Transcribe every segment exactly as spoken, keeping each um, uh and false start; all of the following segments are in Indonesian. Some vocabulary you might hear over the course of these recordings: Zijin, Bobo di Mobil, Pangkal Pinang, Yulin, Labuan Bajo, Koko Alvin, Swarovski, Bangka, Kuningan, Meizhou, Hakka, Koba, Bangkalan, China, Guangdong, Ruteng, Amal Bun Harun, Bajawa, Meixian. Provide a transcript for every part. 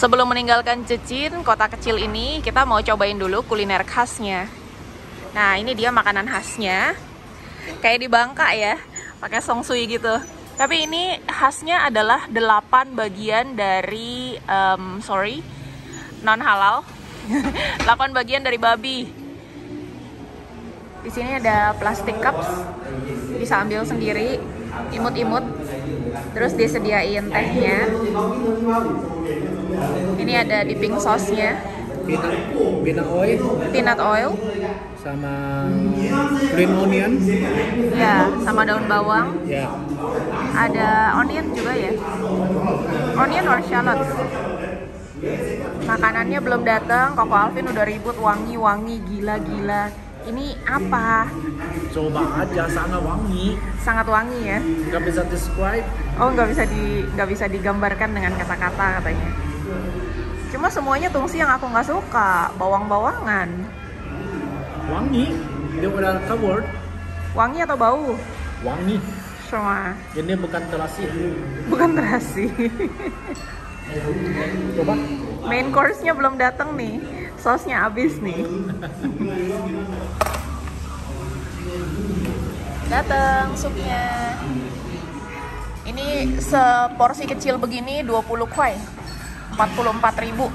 Sebelum meninggalkan Zijin, kota kecil ini, kita mau cobain dulu kuliner khasnya. Nah, ini dia makanan khasnya. Kayak di Bangka ya, pakai songsui gitu. Tapi ini khasnya adalah delapan bagian dari, um, sorry, non halal. delapan bagian dari babi. Di sini ada plastik cups, bisa ambil sendiri, imut-imut. Terus disediain tehnya. Ini ada dipping sauce-nya, peanut oil, peanut oil, sama green onion, ya, sama daun bawang, ya. Ada onion juga ya, onion or shallot. Makanannya belum datang, Koko Alvin udah ribut, wangi-wangi, gila-gila. Ini apa? Coba aja, sangat wangi. Sangat wangi ya? Nggak bisa describe. Oh, nggak bisa di, nggak bisa digambarkan dengan kata-kata katanya. Cuma semuanya tungsi yang aku nggak suka, bawang-bawangan. Wangi, dia udah covered. Wangi atau bau? Wangi. Semua. Ini bukan terasi. Bukan terasi. Coba. Main course-nya belum datang nih. Sausnya habis nih. Datang supnya. Ini seporsi kecil begini dua puluh kuai, empat puluh empat ribu.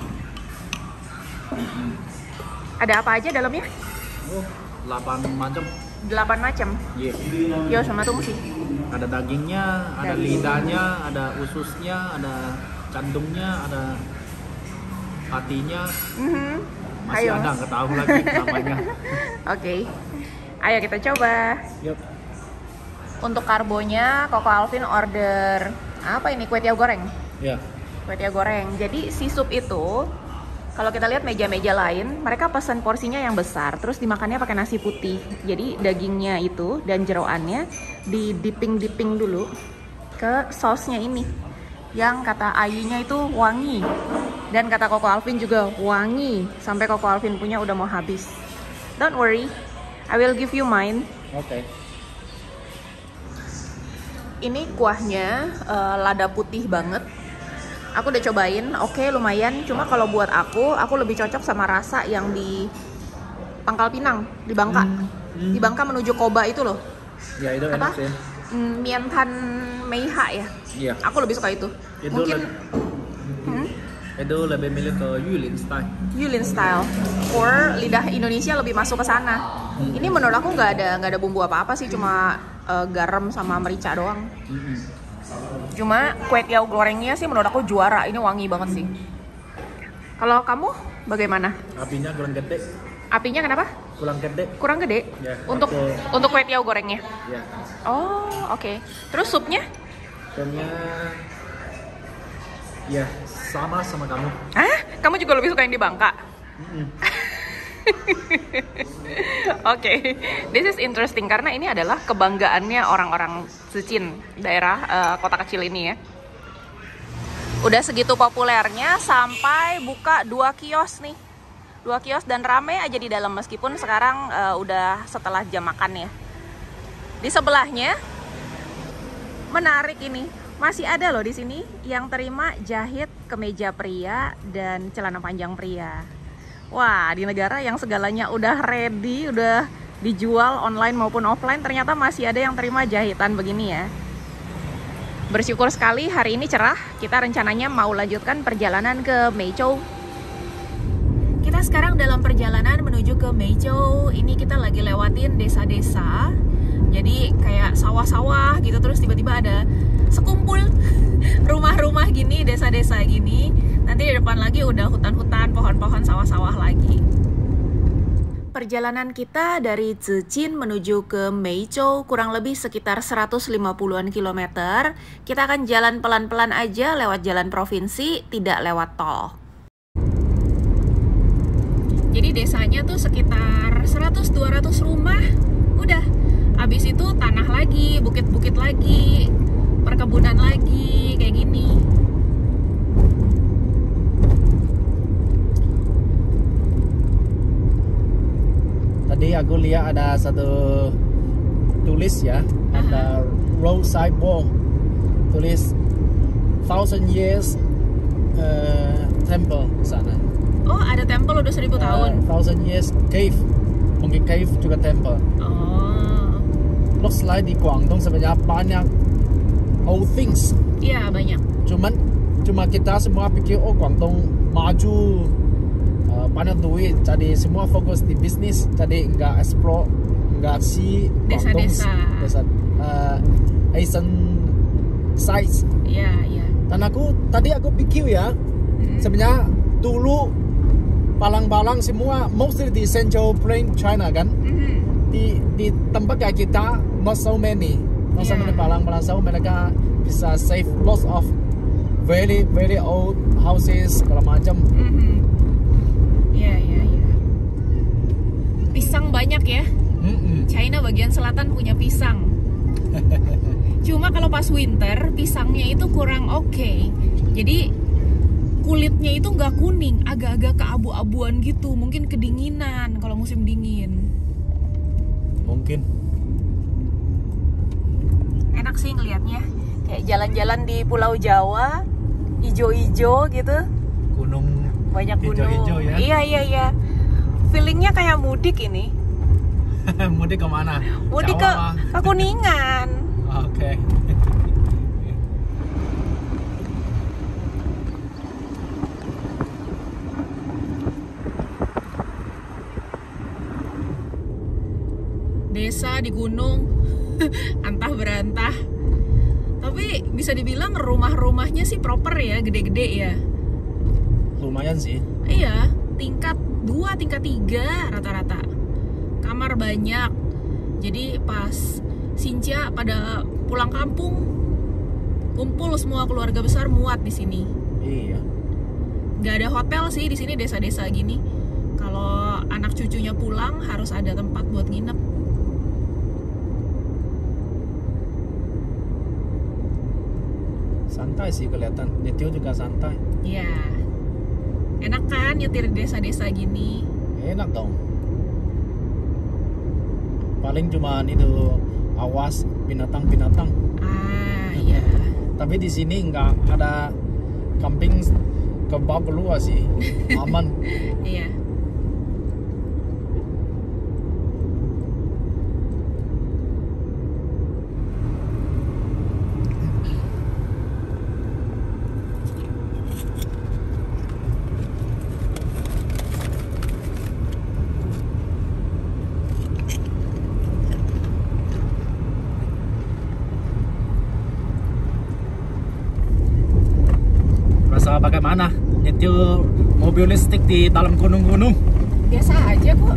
Ada apa aja dalamnya? Oh, delapan macam. delapan macam? Iya. Yeah. Yo, sama tungsi. Ada dagingnya, ada Daging. lidahnya, ada ususnya, ada candungnya, ada hatinya, mm-hmm. masih Ayo. ada, nggak tahu lagi namanya. Oke, ayo kita coba. Yep. Untuk karbonya, Koko Alvin order apa ini? Kue tiaw goreng? Iya. Yeah. Kue tiaw goreng. Jadi si sup itu, kalau kita lihat meja-meja lain, mereka pesan porsinya yang besar, terus dimakannya pakai nasi putih. Jadi dagingnya itu dan jeroannya di dipping-dipping dulu ke sausnya ini. Yang kata Ayunya itu wangi. Dan kata Koko Alvin juga wangi. Sampai Koko Alvin punya udah mau habis. Don't worry, I will give you mine. Oke. Okay. Ini kuahnya uh, lada putih banget. Aku udah cobain, oke okay, lumayan. Cuma kalau buat aku, aku lebih cocok sama rasa yang di Pangkal Pinang, di Bangka. Mm, mm. Di Bangka menuju Koba itu loh. Ya, itu enak sih. Mientan Meiha ya? Iya. Aku lebih suka itu. Itu mungkin lebih, hmm? Itu lebih milih ke Yulin style. Yulin style. Or lidah Indonesia lebih masuk ke sana. Hmm. Ini menurut aku nggak ada nggak ada bumbu apa-apa sih, cuma uh, garam sama merica doang. Hmm. Cuma kue tiaw gorengnya sih menurut aku juara. Ini wangi banget sih. Kalau kamu bagaimana? Apinya kurang gede. Apinya kenapa? Kurang gede. Kurang gede? Ya, untuk aku... untuk kue tiaw gorengnya? Ya. Oh, oke. Okay. Terus supnya? Supnya... ya, sama sama kamu. Hah? Kamu juga lebih suka yang di Bangka? Mm-hmm. Oke. Okay. This is interesting, karena ini adalah kebanggaannya orang-orang Zijin, daerah uh, kota kecil ini ya. Udah segitu populernya sampai buka dua kios nih. Dua kios dan rame aja di dalam, meskipun sekarang uh, udah setelah jam makan ya. Di sebelahnya menarik ini. Masih ada loh di sini yang terima jahit kemeja pria dan celana panjang pria. Wah, di negara yang segalanya udah ready, udah dijual online maupun offline, ternyata masih ada yang terima jahitan begini ya. Bersyukur sekali hari ini cerah. Kita rencananya mau lanjutkan perjalanan ke Meizhou. Kita sekarang dalam perjalanan menuju ke Meizhou. Ini kita lagi lewatin desa-desa. Jadi kayak sawah-sawah gitu, terus tiba-tiba ada sekumpul rumah-rumah gini, desa-desa gini. Nanti di depan lagi udah hutan-hutan, pohon-pohon, sawah-sawah lagi. Perjalanan kita dari Zijin menuju ke Meizhou kurang lebih sekitar seratus lima puluhan kilometer. Kita akan jalan pelan-pelan aja lewat jalan provinsi, tidak lewat tol. Jadi desanya tuh sekitar seratus dua ratus rumah. Udah, habis itu tanah lagi, bukit-bukit lagi, perkebunan lagi, kayak gini. Tadi aku lihat ada satu tulis ya, uh-huh. ada roadside wall. Tulis thousand years uh, temple di sana. Oh, ada temple udah seribu uh, tahun. Thousand years cave, mungkin cave juga temple. Oh. Lo selain di Guangdong sebenarnya banyak old things. Iya, banyak. Cuman cuma kita semua pikir oh Guangdong maju, uh, banyak duit, jadi semua fokus di bisnis, jadi nggak explore, nggak si desa-desa, desa, uh, Asian size. Iya, iya. Dan aku tadi aku pikir ya, hmm. sebenarnya dulu palang-palang semua mostly di Central Plain China kan, hmm. di di tempat kayak kita not so many, not yeah. so many palang-palang, so mereka bisa save lots of very very old houses segala macam. Hmm. Ya ya ya. Pisang banyak ya. Hmm. China bagian selatan punya pisang. Cuma kalau pas winter pisangnya itu kurang oke, okay. Jadi kulitnya itu nggak kuning, agak-agak keabu-abuan gitu, mungkin kedinginan kalau musim dingin. Mungkin. Enak sih ngelihatnya, kayak jalan-jalan di Pulau Jawa, ijo-ijo gitu. Gunung. Banyak gunung. Ijo-ijo ya. Iya iya iya. Feelingnya kayak mudik ini. Mudik kemana? Mudik ke, ke Kuningan. Oke. Okay. Desa di gunung, antah berantah. Tapi bisa dibilang rumah-rumahnya sih proper ya, gede-gede ya. Lumayan sih. Iya, tingkat dua, tingkat tiga rata-rata. Kamar banyak. Jadi pas Sinca pada pulang kampung kumpul semua keluarga besar muat di sini. Iya. Gak ada hotel sih di sini, desa-desa gini. Kalau anak cucunya pulang harus ada tempat buat nginep. Santai sih kelihatan. Nyetir juga santai. Iya. Enak kan nyetir desa-desa gini? Enak dong. Paling cuman itu awas binatang-binatang. Ah iya. Tapi di sini nggak ada camping kebab keluar sih, aman. Iya. Bagaimana nyetir mobil listrik di dalam gunung-gunung? Biasa aja kok.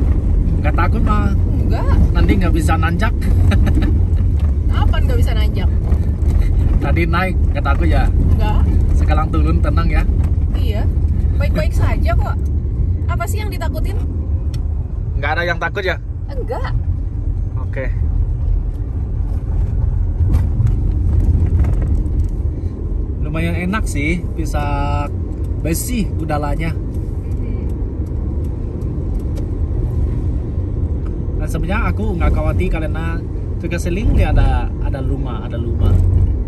Nggak takut mah? Enggak. Nanti nggak bisa nanjak. Apa nggak bisa nanjak? Tadi naik nggak takut ya? Enggak. Sekarang turun tenang ya? Iya. Baik-baik saja kok. Apa sih yang ditakutin? Nggak ada yang takut ya? Enggak. Oke. Okay. Lumayan enak sih, bisa bersih udaranya. Dan sebenarnya aku nggak khawatir karena juga sering ada ada luma, ada luma.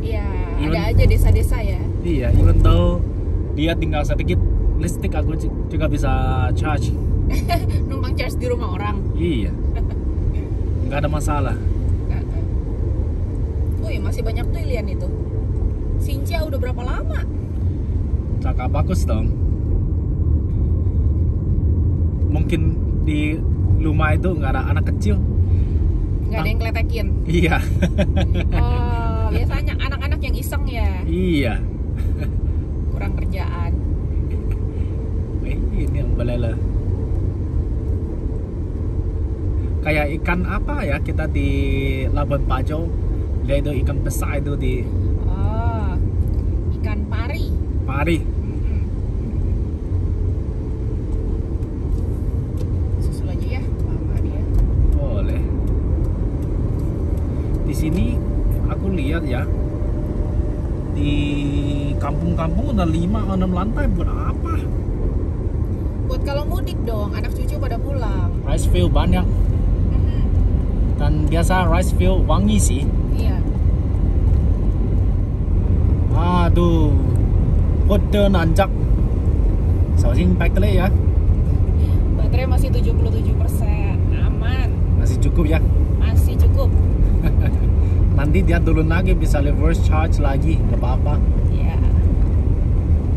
Iya, ada aja desa-desa ya. Iya, even though dia tinggal sedikit listrik, aku juga bisa charge. Numpang charge di rumah orang. Iya, nggak ada masalah. Wih, masih banyak tuh ilian itu. Sinca udah berapa lama? Cakap bagus dong. Mungkin di rumah itu nggak ada anak kecil. Nggak ada yang kletekin? Iya. Oh, biasanya anak-anak yang iseng ya? Iya. Kurang kerjaan. Eh, ini yang belela. Kayak ikan apa ya kita di Labuan Bajo. Dia itu ikan besar itu di ikan pari. Pari. Mm-hmm. Susul aja ya, lama dia. Boleh. Di sini aku lihat ya, di kampung-kampung udah lima atau enam lantai buat apa? Buat kalau mudik dong, anak cucu pada pulang. Rice field banyak. Mm-hmm. Dan biasa rice field wangi sih. Iya. Aduh, kode nanjak. Soalnya baterai ya. Baterai masih tujuh puluh tujuh persen, aman. Masih cukup ya? Masih cukup. Nanti dia turun lagi, bisa reverse charge lagi, nggak apa-apa. Iya.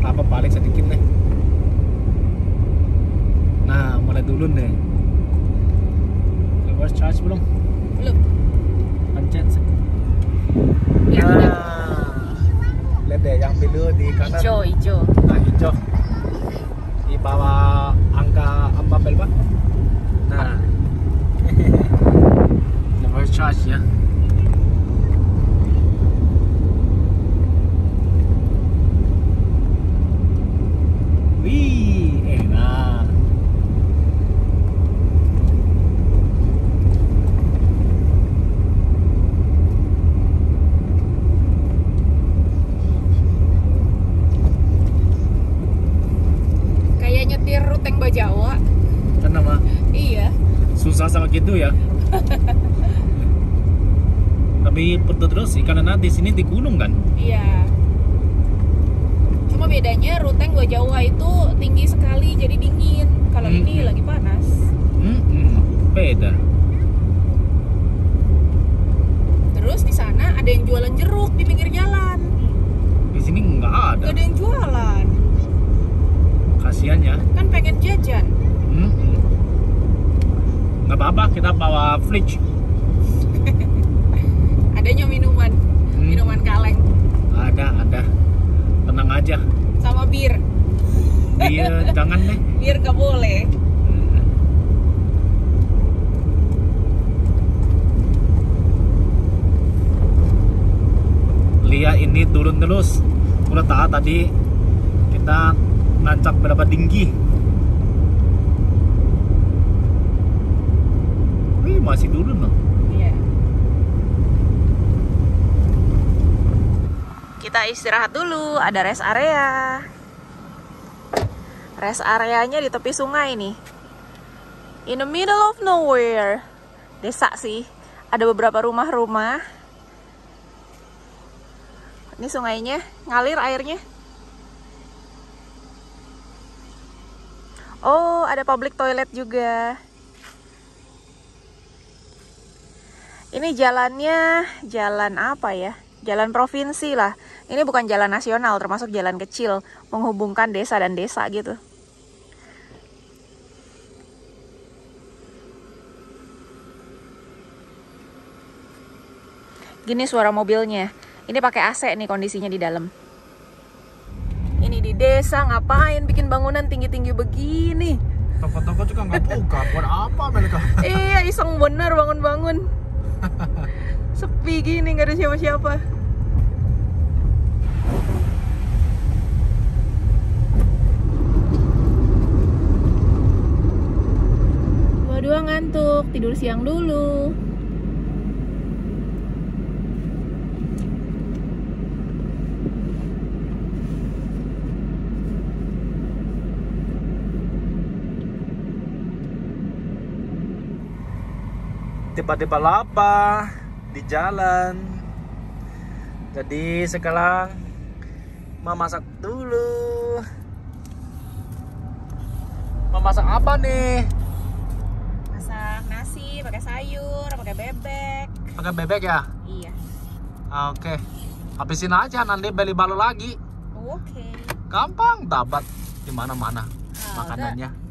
Apa balik sedikit deh. Nah, mulai dulu deh. Reverse charge belum? Belum. Pencet. Ya, nah, udah. Lihat deh yang biru di kanan. Hijau, hijau. Nah, hijau. Di bawah angka apa belba? Nah. Reverse charge ya. Wih, enak. Kayak nyetir ruteng Bajawa. Kenapa? Iya. Susah sama gitu ya. Tapi betul terus karena di sini di gunung kan? Iya. Bedanya ruteng Bajawa itu tinggi sekali jadi dingin, kalau mm-hmm. ini lagi panas. Mm-hmm. Beda. Terus di sana ada yang jualan jeruk di pinggir jalan. Di sini nggak ada. Nggak ada yang jualan. Kasian ya. Kan pengen jajan. Mm-hmm. Nggak apa-apa, kita bawa fridge. Adanya minuman, mm. minuman kaleng. Ada, ada. Tenang aja. Sama bir. Bir jangan deh. Bir gak boleh. Hmm. Lihat ini turun terus. Udah taat tadi kita nancap berapa tinggi. Wih, masih turun loh. Iya. Kita istirahat dulu, ada rest area. Rest areanya di tepi sungai nih. In the middle of nowhere. Desa sih. Ada beberapa rumah-rumah. Ini sungainya, ngalir airnya. Oh, ada public toilet juga. Ini jalannya, jalan apa ya? Jalan provinsi lah. Ini bukan jalan nasional, termasuk jalan kecil menghubungkan desa dan desa gitu. Gini suara mobilnya. Ini pakai A C nih kondisinya di dalam. Ini di desa ngapain bikin bangunan tinggi-tinggi begini? Toko-toko juga nggak buka, buat apa mereka? Iya, iseng bener bangun-bangun. Sepi gini, nggak ada siapa-siapa. Gua dua ngantuk, tidur siang dulu. Tiba-tiba lapar di jalan, jadi sekarang memasak dulu. Memasak apa nih? Masak nasi pakai sayur, pakai bebek. Pakai bebek ya? Iya. Oke, habisin aja nanti beli baru lagi. Oke. Gampang dapat di mana-mana makanannya.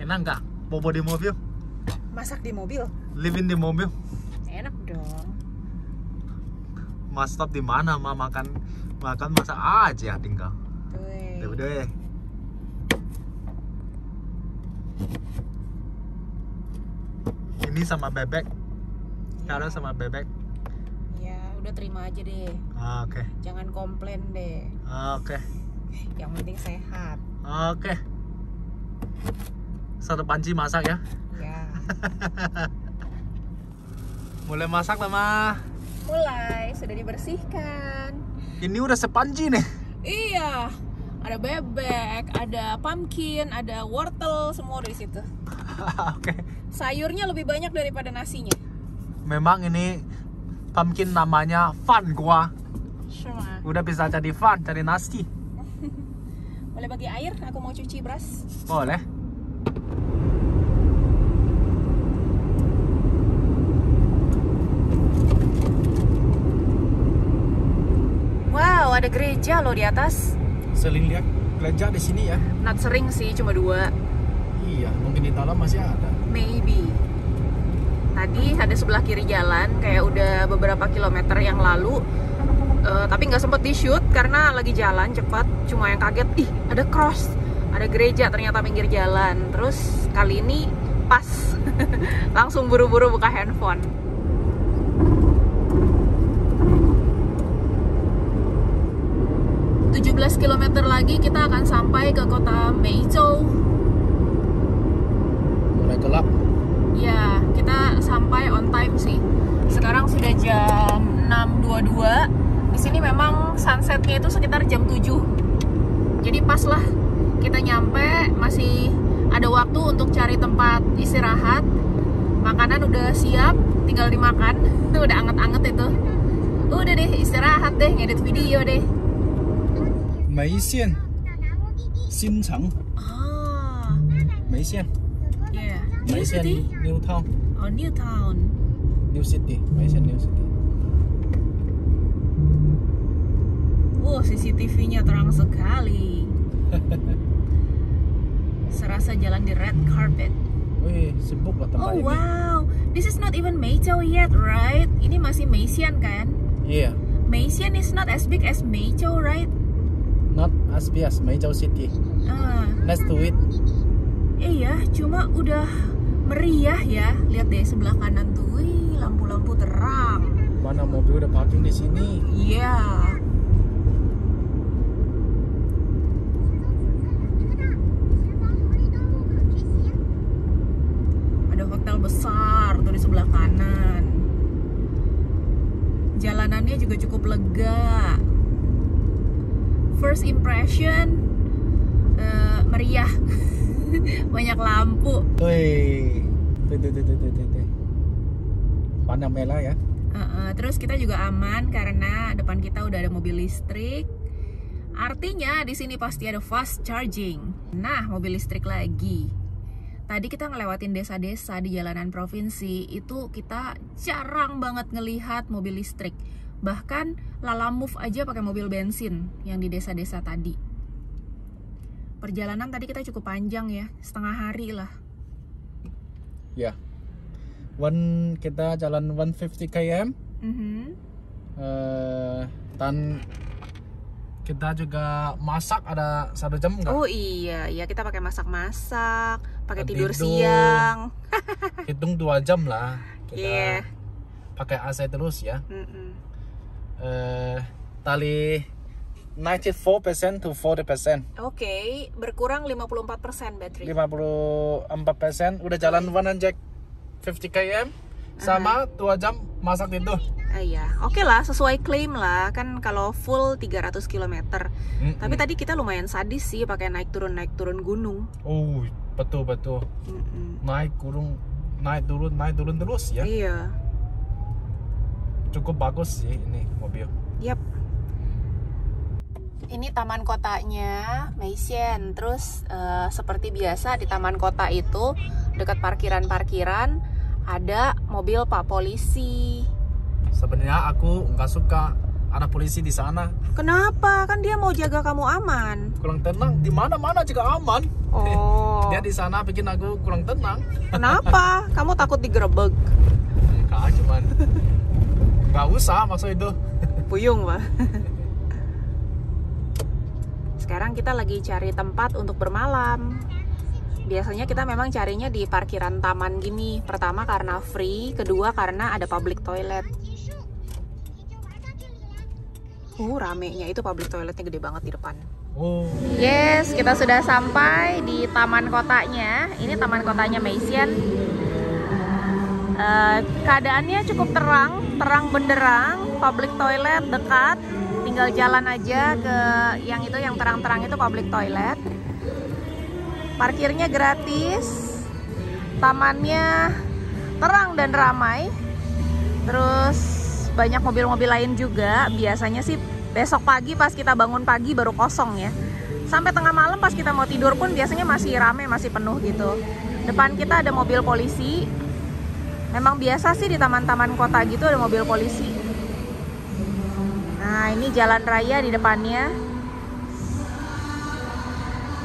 Enak nggak? Bobo di mobil. Masak di mobil? Living di mobil. Enak dong. Mas stop di mana, Ma? Makan makan masak aja tinggal. Tuh. Tuh, deh. Ini sama bebek. Cara ya. Sama bebek. Ya, udah terima aja deh. Ah, oke. Okay. Jangan komplain deh. Ah, oke. Okay. Yang penting sehat. Oke. Okay. Satu panci masak ya. Ya. Mulai masak lah, Ma. Mulai, sudah dibersihkan. Ini udah sepanci nih. Iya. Ada bebek, ada pumpkin, ada wortel, semua di situ. Oke. Okay. Sayurnya lebih banyak daripada nasinya. Memang ini pumpkin namanya Fan Gua. Sure. Udah bisa jadi fun, jadi nasi. Boleh bagi air? Aku mau cuci beras. Boleh. Wow, ada gereja loh di atas. Sering lihat gereja di sini ya? Not sering sih, cuma dua. Iya, mungkin di dalam masih ada. Maybe. Tadi ada sebelah kiri jalan, kayak udah beberapa kilometer yang lalu. Uh, tapi nggak sempet di shoot karena lagi jalan cepat. Cuma yang kaget, ih ada cross, ada gereja ternyata pinggir jalan. Terus kali ini pas langsung buru-buru buka handphone. tujuh belas kilometer lagi kita akan sampai ke kota Meizhou. Mulai gelap. Ya, kita sampai on time sih. Sekarang sudah jam enam dua puluh dua. Di sini memang sunsetnya itu sekitar jam tujuh. Jadi pas lah kita nyampe, masih ada waktu untuk cari tempat istirahat. Makanan udah siap, tinggal dimakan. Itu udah anget-anget itu. Udah deh istirahat deh, ngedit video deh. Meixian. Xincheng. Ah. Meixian. Yeah. Meixian New Town. Oh, New Town. New City. Meixian New City. Wow, C C T V-nya terang sekali. Serasa jalan di red carpet. Wih, sibuk lah tempat ini. Oh wow, this is not even Meizhou yet, right? Ini masih Meixian kan? Iya. Yeah. Meixian is not as big as Meizhou, right? Not as big as Meizhou City. Uh, Nice to it. Iya, cuma udah meriah ya. Lihat deh sebelah kanan tuh, wih, lampu-lampu terang. Mana mobil udah parking di sini? Iya. Yeah. Besar tuh di sebelah kanan. Jalanannya juga cukup lega. First impression uh, meriah. Banyak lampu. Woi. Tuh tuh tuh tuh tuh. Panah merah ya. Uh, uh, terus kita juga aman karena depan kita udah ada mobil listrik. Artinya di sini pasti ada fast charging. Nah, mobil listrik lagi. Tadi kita ngelewatin desa-desa di jalanan provinsi, itu kita jarang banget ngelihat mobil listrik. Bahkan Lala Move aja pakai mobil bensin yang di desa-desa tadi. Perjalanan tadi kita cukup panjang ya, setengah hari lah. Ya, yeah. One, kita jalan one hundred fifty kilometer. Mm-hmm. uh, dan kita juga masak ada satu jam nggak? Oh iya, ya kita pakai masak-masak, pakai tidur, tidur siang. Hitung dua jam lah. Kita yeah. Pakai A C terus ya. Mm -mm. Uh, tali ninety-four percent to forty percent. Oke, okay, berkurang lima puluh empat persen baterai. lima puluh empat persen udah jalan one hundred fifty kilometer sama dua uh. jam masak tidur. Uh, iya, oke okay lah, sesuai klaim lah. Kan kalau full tiga ratus kilometer. Mm-mm. Tapi tadi kita lumayan sadis sih, pakai naik turun naik turun gunung. Oh, betul betul. Mm-mm. Naik turun, naik turun, naik turun terus ya. Iya. Cukup bagus sih ini mobil. Yap. Ini taman kotanya Meixian. Terus uh, seperti biasa di taman kota itu dekat parkiran-parkiran ada mobil Pak Polisi. Sebenarnya aku nggak suka ada polisi di sana. Kenapa? Kan dia mau jaga kamu aman. Kurang tenang. Di mana-mana juga aman. Oh. Dia di sana bikin aku kurang tenang. Kenapa? Kamu takut digerebek? Enggak, cuman nggak usah maksud itu. Puyung, Pak. Sekarang kita lagi cari tempat untuk bermalam. Biasanya kita memang carinya di parkiran taman gini. Pertama karena free, kedua karena ada public toilet. Uh, ramenya itu public toiletnya gede banget di depan. Oh. Yes, kita sudah sampai di taman kotanya. Ini taman kotanya Meixian. Uh, keadaannya cukup terang, terang benderang. Public toilet dekat, tinggal jalan aja ke yang itu, yang terang-terang itu public toilet. Parkirnya gratis, tamannya terang dan ramai, terus banyak mobil-mobil lain juga. Biasanya sih Besok pagi pas kita bangun pagi baru kosong ya. Sampai tengah malam pas kita mau tidur pun biasanya masih rame, masih penuh gitu. Depan kita ada mobil polisi. Memang biasa sih di taman-taman kota gitu ada mobil polisi. Nah, ini jalan raya di depannya.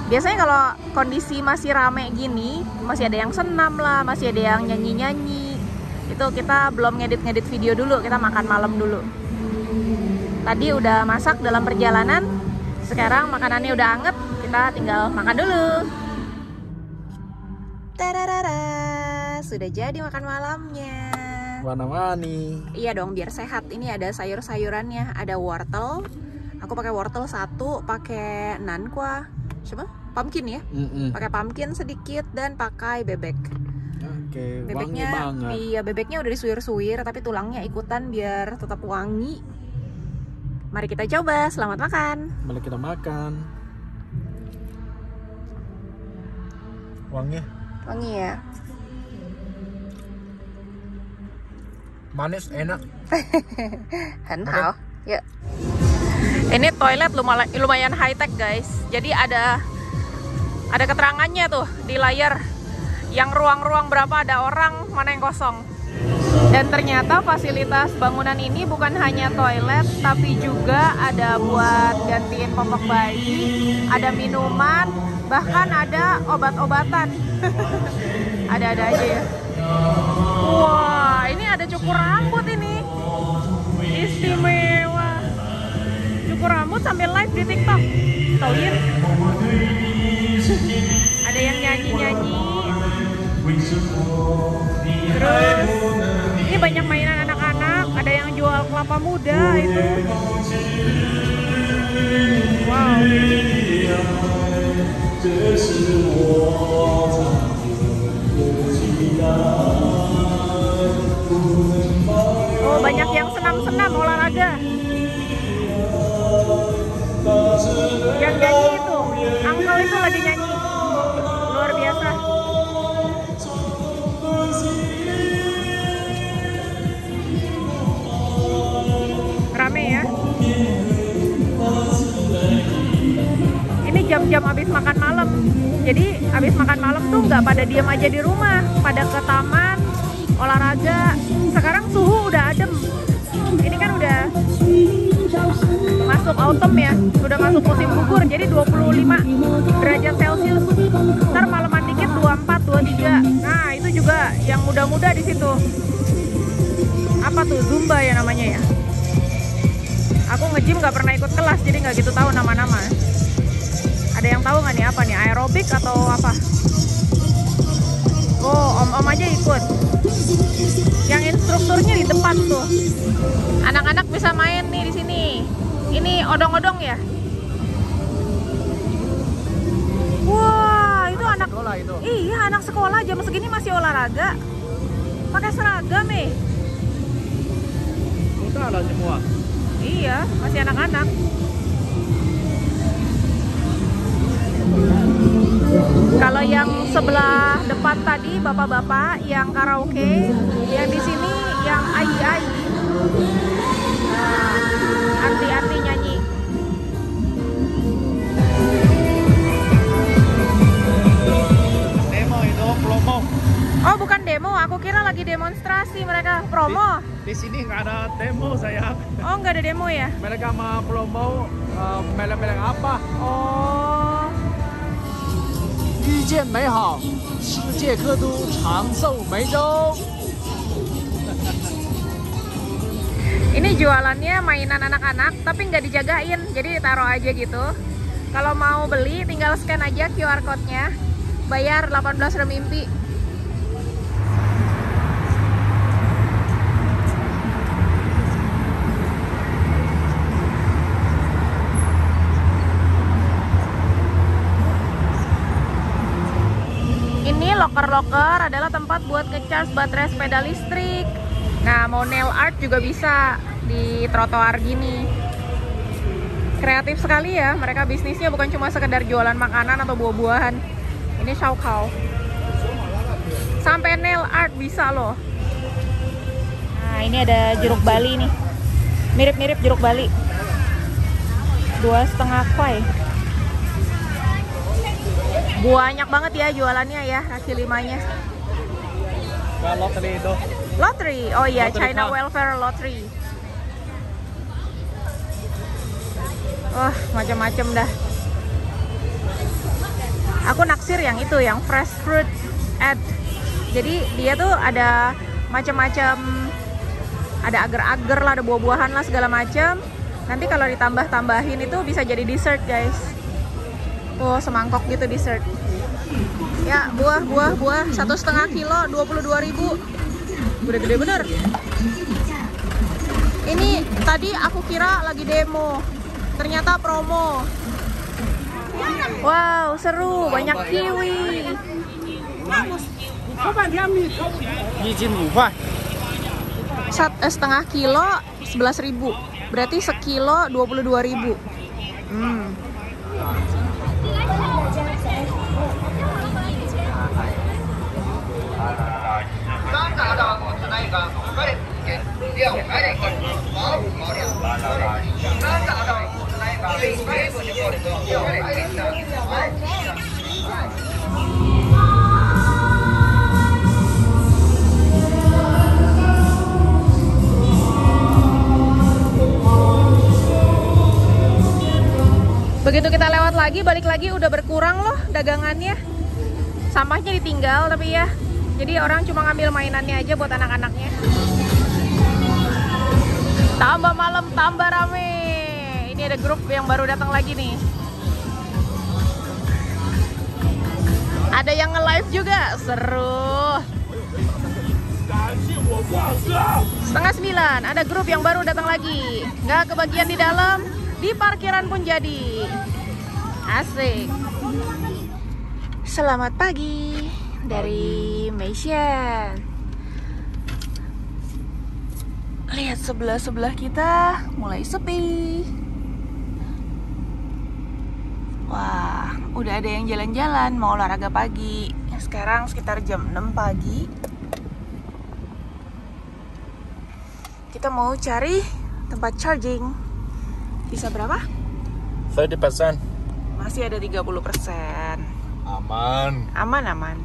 Biasanya kalau kondisi masih rame gini, masih ada yang senam lah, masih ada yang nyanyi-nyanyi. Itu kita belum ngedit-ngedit video dulu, kita makan malam dulu. Tadi udah masak dalam perjalanan, sekarang makanannya udah anget, kita tinggal makan dulu. Tararara, sudah jadi makan malamnya. Warna-warni. Iya dong, biar sehat. Ini ada sayur-sayurannya, ada wortel. Aku pakai wortel satu, pakai nankwa. Coba pumpkin ya, mm-mm. pakai pumpkin sedikit dan pakai bebek. Oke, okay, bebeknya banget. Iya, bebeknya udah disuir-suir tapi tulangnya ikutan biar tetap wangi. Mari kita coba, selamat makan. Mari kita makan. Wangi. Wangi ya. Manis enak. Hentau. Yuk. Ini toilet lumayan high-tech guys. Jadi ada ada keterangannya tuh di layar. Yang ruang-ruang berapa ada orang, mana yang kosong. Dan ternyata fasilitas bangunan ini bukan hanya toilet, tapi juga ada buat gantiin popok bayi, ada minuman, bahkan ada obat-obatan. Ada-ada aja ya. Wah, wow, ini ada cukur rambut ini. Istimewa. Cukur rambut sambil live di TikTok. Tauin. Ada yang nyanyi-nyanyi. Terus ini banyak mainan anak-anak, ada yang jual kelapa muda itu. Wow. Oh, banyak yang senam-senam olahraga. Yang nyanyi itu, angkel itu lagi nyanyi. Luar biasa. Rame ya. Ini jam-jam habis makan malam. Jadi habis makan malam tuh nggak pada diam aja di rumah, pada ke taman, olahraga. Sekarang suhu udah adem. Ini kan udah masuk autumn ya, udah masuk musim gugur, jadi dua puluh lima derajat celcius. Ntar malaman dikit dua puluh empat, dua puluh tiga. Nah itu juga yang muda-muda di situ. Apa tuh, zumba ya namanya ya. Aku nge-gym nggak pernah ikut kelas, jadi nggak gitu tahu nama-nama. Ada yang tahu nggak nih apa nih, aerobik atau apa? Oh, om-om aja ikut. Yang instrukturnya di depan tuh. Anak-anak bisa main nih di sini. Ini odong-odong ya. Wah, wow, itu anak, anak sekolah itu. Iya, anak sekolah jam segini masih olahraga. Pakai seragam eh. Udah semua. Iya, masih anak-anak. Kalau yang sebelah depan tadi bapak-bapak yang karaoke, yang di sini yang ai-ai. Nah, arti-arti nyanyi. Demo itu promo. Oh, bukan demo, aku kira lagi demonstrasi mereka promo. Di, di sini nggak ada demo sayang. Oh, nggak ada demo ya? Mereka mau promo uh, melek-melek apa? Oh. Zijin Meizhou, Sijie Kedu Changsou Meizhou. Ini jualannya mainan anak-anak, tapi nggak dijagain, jadi taruh aja gitu. Kalau mau beli, tinggal scan aja Q R code-nya, bayar delapan belas remimpi. Loker-loker adalah tempat buat ngecas baterai sepeda listrik. Nah, mau nail art juga bisa di trotoar gini. Kreatif sekali ya, mereka bisnisnya bukan cuma sekedar jualan makanan atau buah-buahan. Ini shaokao. Sampai nail art bisa loh. Nah, ini ada jeruk Bali nih. Mirip-mirip jeruk Bali. Dua setengah kuai. Banyak banget ya jualannya ya, kaki limanya. Lottery itu. Lottery, oh iya, lottery China Park. Welfare Lottery. Wah, oh, macam-macam dah. Aku naksir yang itu, yang fresh fruit ad. Jadi dia tuh ada macam-macam, ada agar-agar lah, ada buah-buahan lah segala macam. Nanti kalau ditambah-tambahin itu bisa jadi dessert, guys. Tuh semangkok gitu dessert. Ya, buah-buah-buah satu setengah kilo dua puluh dua ribu. Udah gede bener. Ini tadi aku kira lagi demo, ternyata promo. Wow, seru, banyak kiwi. Sat, eh, setengah kilo sebelas ribu. Berarti sekilo dua puluh dua ribu. Hmm. Begitu kita lewat lagi, balik lagi udah berkurang loh dagangannya. Sampahnya ditinggal tapi ya. Jadi orang cuma ngambil mainannya aja buat anak-anaknya. Tambah malam, tambah rame. Ini ada grup yang baru datang lagi nih. Ada yang nge-live juga, seru. Setengah sembilan, ada grup yang baru datang lagi. Nggak kebagian di dalam. Di parkiran pun jadi. Asik. Selamat pagi dari Meixian. Lihat sebelah-sebelah kita mulai sepi. Wah, udah ada yang jalan-jalan mau olahraga pagi. Sekarang sekitar jam enam pagi. Kita mau cari tempat charging. Bisa berapa? tiga puluh persen. Masih ada tiga puluh persen. Aman. Aman, aman.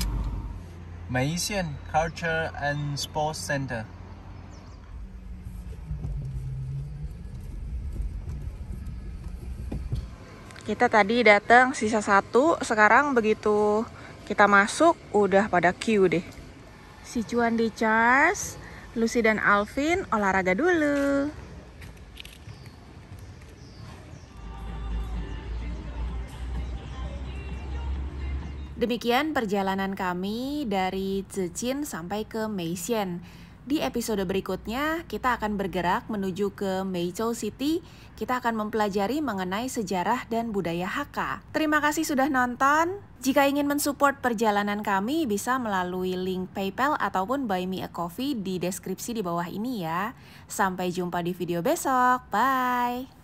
Meixian Culture and Sports Center. Kita tadi datang sisa satu, sekarang begitu kita masuk udah pada queue deh. Si Cuan di charge, Lucy dan Alvin olahraga dulu. Demikian perjalanan kami dari Zijin sampai ke Meixian. Di episode berikutnya, kita akan bergerak menuju ke Meizhou City. Kita akan mempelajari mengenai sejarah dan budaya Hakka. Terima kasih sudah nonton. Jika ingin mensupport perjalanan kami, bisa melalui link PayPal ataupun Buy Me a Coffee di deskripsi di bawah ini ya. Sampai jumpa di video besok. Bye!